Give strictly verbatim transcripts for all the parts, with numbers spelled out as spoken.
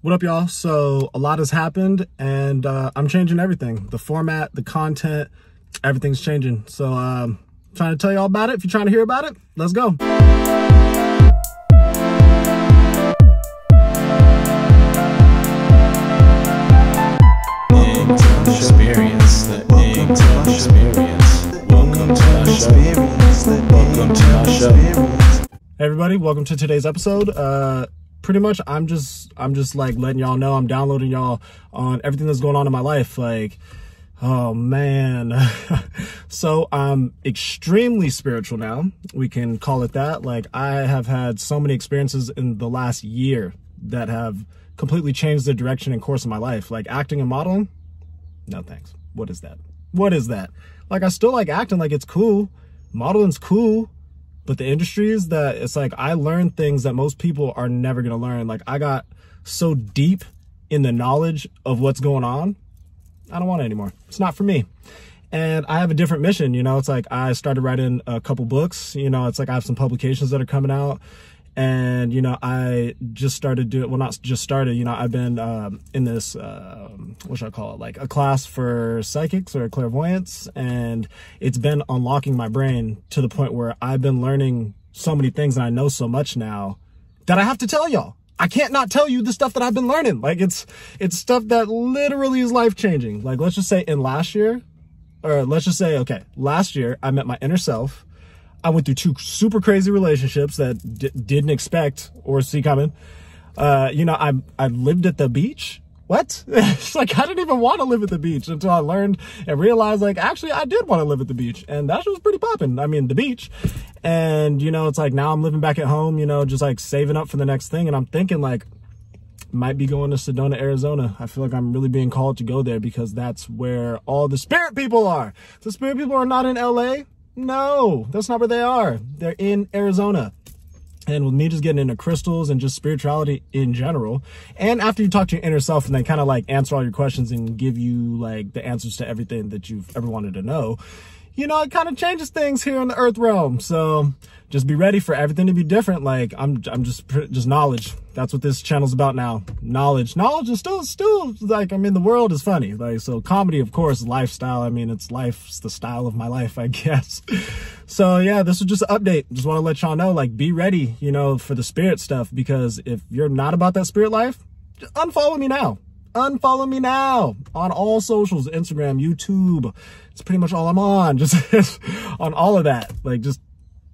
What up, y'all? So a lot has happened, and uh, I'm changing everything. The format, the content, everything's changing. So um, I'm trying to tell y'all about it. If you're trying to hear about it, let's go. Ingram Experience, the Ingram Experience. Welcome to our show. Welcome to our show. Hey everybody, welcome to today's episode. Uh, pretty much i'm just i'm just like letting y'all know I'm downloading y'all on everything that's going on in my life, like, oh man. So I'm extremely spiritual now, we can call it that. Like, I have had so many experiences in the last year that have completely changed the direction and course of my life. Like acting and modeling, no thanks. What is that what is that? Like, I still like acting, like it's cool, modeling's cool. But the industry is that it's like I learned things that most people are never going to learn. Like, I got so deep in the knowledge of what's going on, I don't want it anymore. It's not for me. And I have a different mission, you know. It's like I started writing a couple books, you know. It's like I have some publications that are coming out. And, you know, I just started doing, well, not just started, you know, I've been um, in this, uh, what should I call it? Like a class for psychics or clairvoyance. And it's been unlocking my brain to the point where I've been learning so many things and I know so much now that I have to tell y'all. I can't not tell you the stuff that I've been learning. Like, it's, it's stuff that literally is life changing. Like, let's just say in last year, or let's just say, okay, last year I met my inner self. I went through two super crazy relationships that d didn't expect or see coming. Uh, you know, I I lived at the beach. What? It's like, I didn't even want to live at the beach until I learned and realized, like, actually, I did want to live at the beach. And that shit was pretty popping. I mean, the beach. And, you know, it's like now I'm living back at home, you know, just like saving up for the next thing. And I'm thinking, like, might be going to Sedona, Arizona. I feel like I'm really being called to go there because that's where all the spirit people are. The spirit people are not in L A. No, that's not where they are. They're in Arizona. And with me just getting into crystals and just spirituality in general, and after you talk to your inner self and they kind of like answer all your questions and give you like the answers to everything that you've ever wanted to know, you know, it kind of changes things here in the earth realm. So just be ready for everything to be different. Like, I'm, I'm just, just knowledge. That's what this channel's about now. Knowledge, knowledge is still, still like, I mean, the world is funny. Like, so comedy, of course, lifestyle. I mean, it's life, it's the style of my life, I guess. So yeah, this is just an update. Just want to let y'all know, like, be ready, you know, for the spirit stuff, because if you're not about that spirit life, just unfollow me now. Unfollow me now on all socials, Instagram, YouTube. It's pretty much all I'm on, just on all of that. Like, just,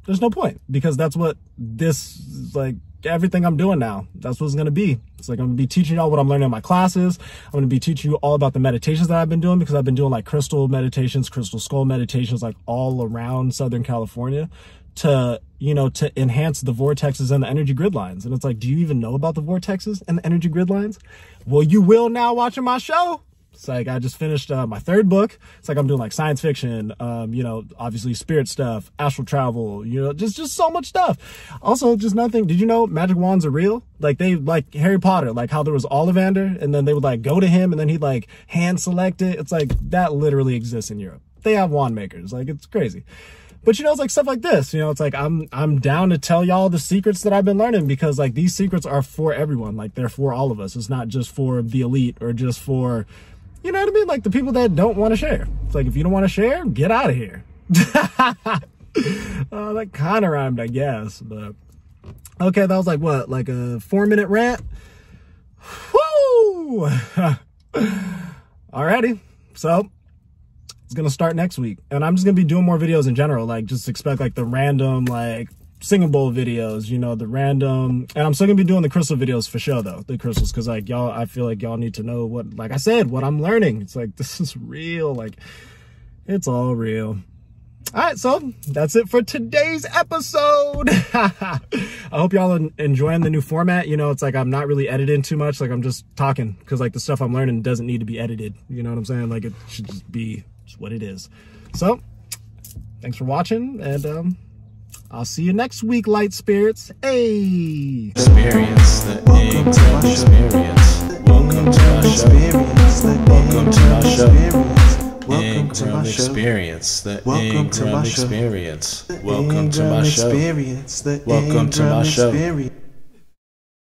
there's no point, because that's what this, like, everything I'm doing now, that's what it's going to be. It's like, I'm going to be teaching y'all what I'm learning in my classes. I'm going to be teaching you all about the meditations that I've been doing, because I've been doing like crystal meditations, crystal skull meditations, like all around Southern California to, you know, to enhance the vortexes and the energy grid lines. And it's like, do you even know about the vortexes and the energy grid lines? Well, you will now watching my show. It's like, I just finished uh, my third book. It's like, I'm doing like science fiction, um, you know, obviously spirit stuff, astral travel, you know, just, just so much stuff. Also, just nothing. Did you know magic wands are real? Like, they, like Harry Potter, like how there was Ollivander and then they would like go to him and then he'd like hand select it. It's like, that literally exists in Europe. They have wand makers. Like, it's crazy. But, you know, it's like stuff like this, you know, it's like, I'm, I'm down to tell y'all the secrets that I've been learning, because like these secrets are for everyone. Like, they're for all of us. It's not just for the elite or just for, you know what I mean? Like the people that don't want to share. It's like, if you don't want to share, get out of here. uh, that kind of rhymed, I guess. But okay, that was like what? Like a four minute rant? Woo! Alrighty. So it's going to start next week. And I'm just going to be doing more videos in general. Like, just expect like the random, like, singing bowl videos, you know, the random, and I'm still gonna be doing the crystal videos for sure though, the crystals, because like y'all, I feel like y'all need to know what, like I said, what I'm learning. It's like, this is real, like it's all real. All right, so that's it for today's episode. I hope y'all are enjoying the new format. You know, it's like I'm not really editing too much. Like, I'm just talking, because like the stuff I'm learning doesn't need to be edited. You know what I'm saying? Like, it should just be what it is. So thanks for watching, and um I'll see you next week, light spirits. Hey. Experience the Welcome to our experience. Welcome to our experience. Welcome to our show. Welcome to my experience. The Welcome to my experience. Welcome to my show. Welcome to my show.